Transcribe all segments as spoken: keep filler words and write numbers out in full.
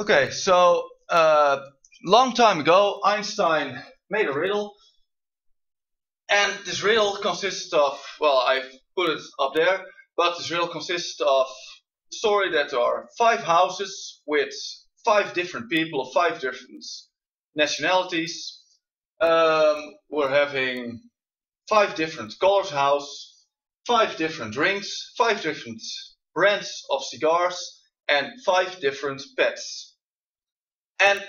Okay, so a uh, long time ago, Einstein made a riddle. And this riddle consists of, well, I've put it up there, but this riddle consists of the story that there are five houses with five different people of five different nationalities. Um, we're having five different colors house, five different drinks, five different brands of cigars, and five different pets. And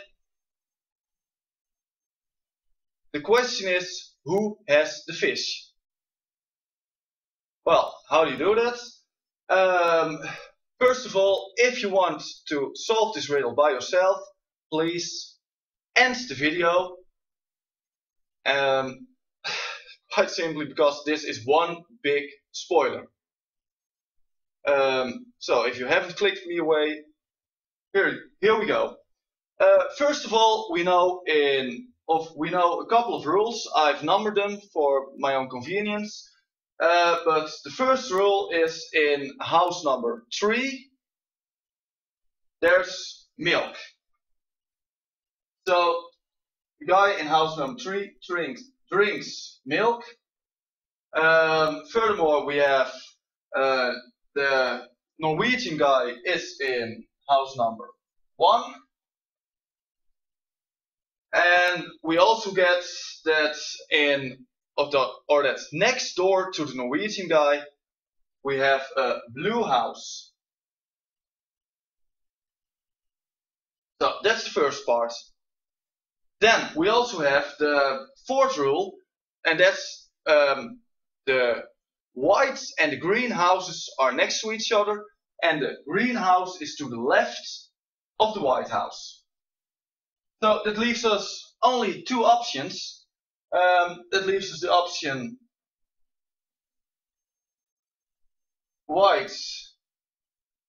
the question is, who has the fish? Well, how do you do that? Um, first of all, if you want to solve this riddle by yourself, please end the video. Um, quite simply because this is one big spoiler. Um, so if you haven't clicked me away, here, here we go. Uh, first of all, we know in Of, we know a couple of rules. I've numbered them for my own convenience. Uh, but the first rule is in house number three, there's milk. So the guy in house number three drinks, drinks milk. Um, furthermore, we have uh, the Norwegian guy is in house number one. And we also get that in, of the, or that next door to the Norwegian guy, we have a blue house. So that's the first part. Then we also have the fourth rule, and that's um, the white and the green houses are next to each other, and the green house is to the left of the white house. So that leaves us only two options. Um, that leaves us the option white,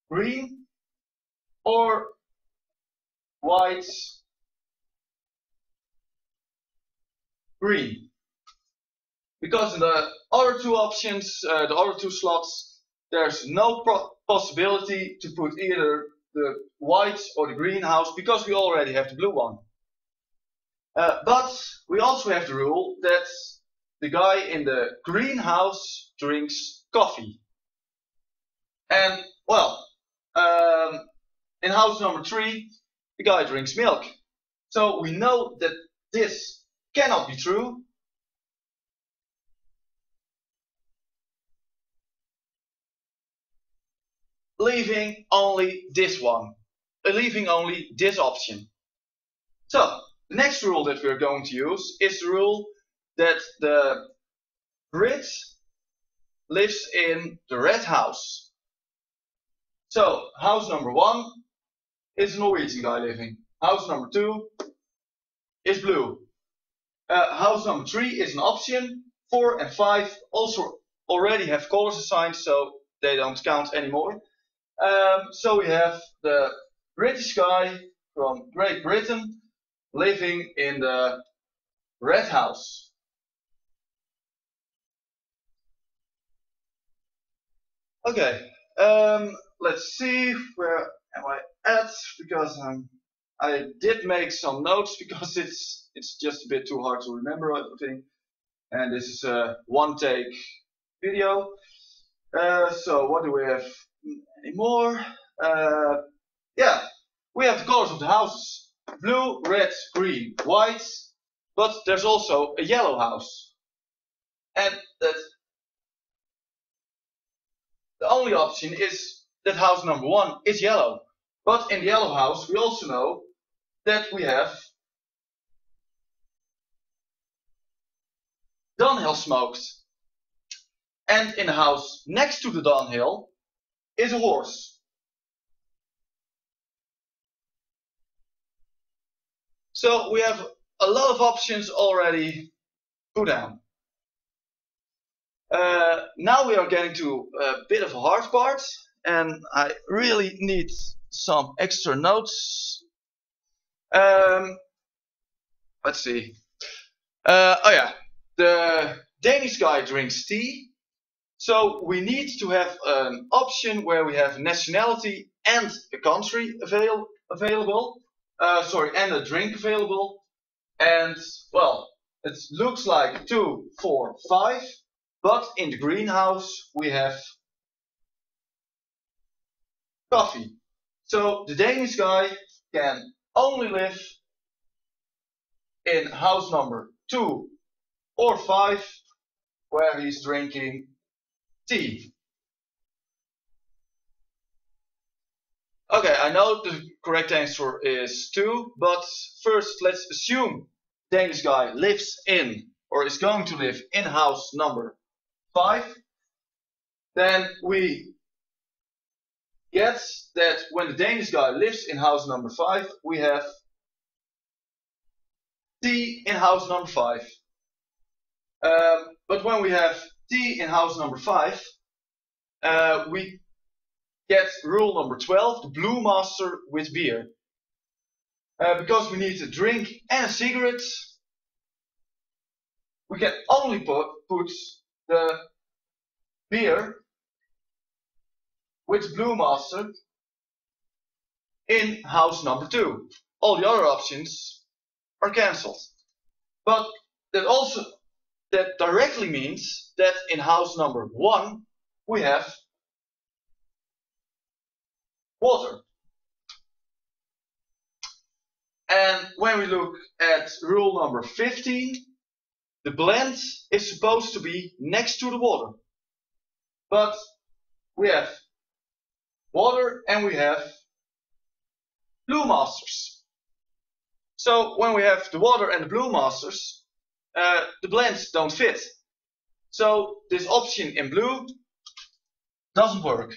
green, or white, green. Because in the other two options, uh, the other two slots, there's no pro possibility to put either the white or the green house, because we already have the blue one. Uh, but we also have the rule that the guy in the green house drinks coffee. And, well, um, in house number three, the guy drinks milk. So we know that this cannot be true. Leaving only this one, leaving only this option. So the next rule that we're going to use is the rule that the Brit lives in the red house. So house number one is a Norwegian guy living. House number two is blue. Uh, house number three is an option. Four and five also already have colors assigned, so they don't count anymore. Um, so we have the British guy from Great Britain living in the red house. Okay, um, let's see, where am I at? Because I'm, I did make some notes because it's it's just a bit too hard to remember everything, and this is a one take video. Uh, so what do we have? Anymore. Uh, yeah, we have the colors of the houses: blue, red, green, white. But there's also a yellow house, and that the only option is that house number one is yellow. But in the yellow house, we also know that we have Dunhill smoked, and in the house next to the Dunhill is a horse. So we have a lot of options already put down. Uh, now we are getting to a bit of a hard part, and I really need some extra notes. Um, let's see. Uh, oh yeah, the Danish guy drinks tea. So we need to have an option where we have nationality and a country avail available, uh, sorry, and a drink available. And, well, it looks like two, four, five, but in the greenhouse we have coffee. So the Danish guy can only live in house number two or five, where he's drinking tea. Okay, I know the correct answer is two, but first let's assume Danish guy lives in, or is going to live in, house number five. Then we get that when the Danish guy lives in house number five, we have tea in house number five. Um, but when we have tea in house number five, uh, we get rule number twelve, the Blue Master with beer. Uh, because we need a drink and a cigarette, we can only put, put the beer with Blue Master in house number two. All the other options are cancelled. But that also, that directly means that in house number one we have water. And when we look at rule number fifteen, the blend is supposed to be next to the water. But we have water and we have Blue Masters. So when we have the water and the Blue Masters, uh, the blends don't fit. So this option in blue doesn't work,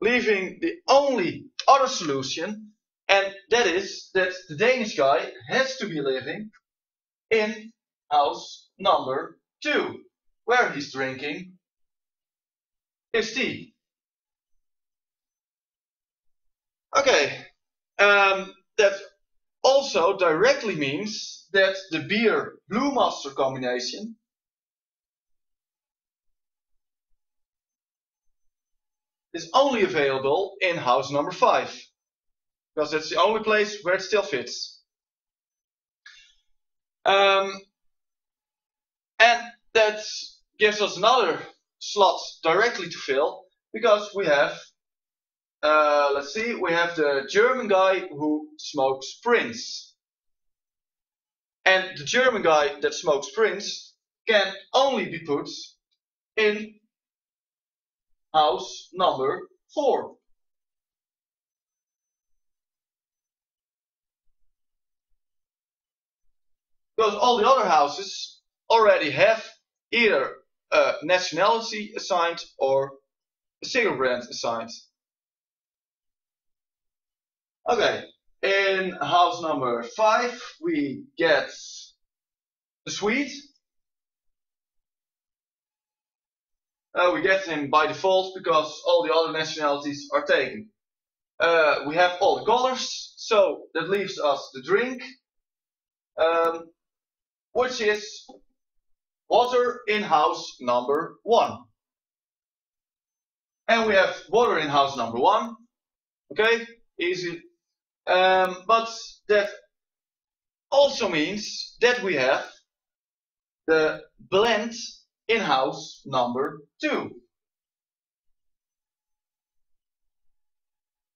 leaving the only other solution, and that is that the Danish guy has to be living in house number two, where he's drinking his tea. Okay, um, that also directly means that the beer Blue Master combination is only available in house number five, because that's the only place where it still fits. Um, and that gives us another slot directly to fill, because we have, uh, let's see, we have the German guy who smokes Prince. And the German guy that smokes Prince can only be put in house number four. Because all the other houses already have either a nationality assigned or a cigarette brand assigned. Okay, in house number five we get the Swede. Uh, we get him by default because all the other nationalities are taken. Uh, we have all the colors, so that leaves us the drink, um, which is water in house number one. And we have water in house number one. Okay, easy. Um, but that also means that we have the blend in house number two.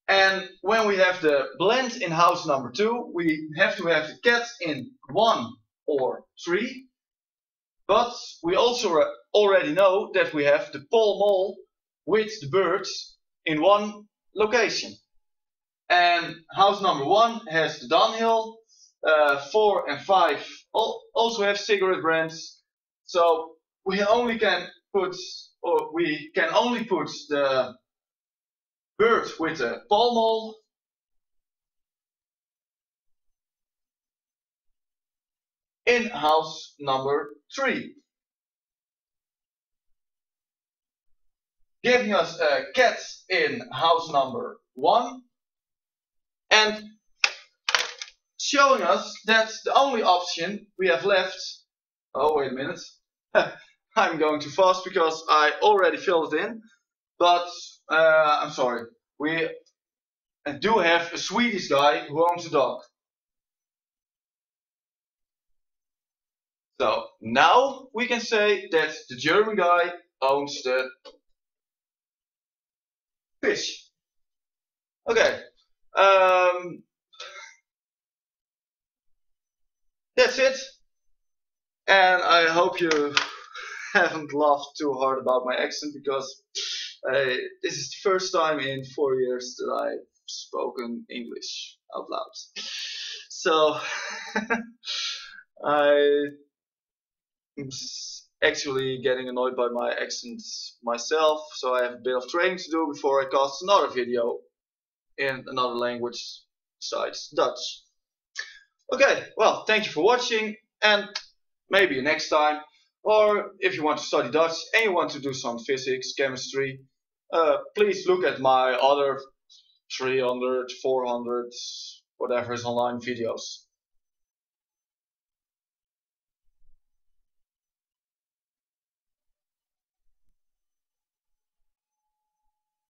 And when we have the blend in house number two, we have to have the cat in one or three. But we also already know that we have the Pall Mall with the birds in one location. And house number one has the Dunhill. Uh, four and five also have cigarette brands. So we only can put, or we can only put the bird with a Pall Mall, in house number three, giving us a cat in house number one, and showing us that the only option we have left. Oh, wait a minute. I'm going too fast because I already filled it in, but uh, I'm sorry, we do have a Swedish guy who owns a dog. So now we can say that the German guy owns the fish. Okay. Um, that's it. And I hope you haven't laughed too hard about my accent, because uh, this is the first time in four years that I've spoken English out loud. So I... I'm actually getting annoyed by my accent myself, so I have a bit of training to do before I cast another video in another language besides Dutch. Okay, well, thank you for watching, and maybe next time, or if you want to study Dutch and you want to do some physics, chemistry, uh, please look at my other three hundred, four hundred, whatever is online videos.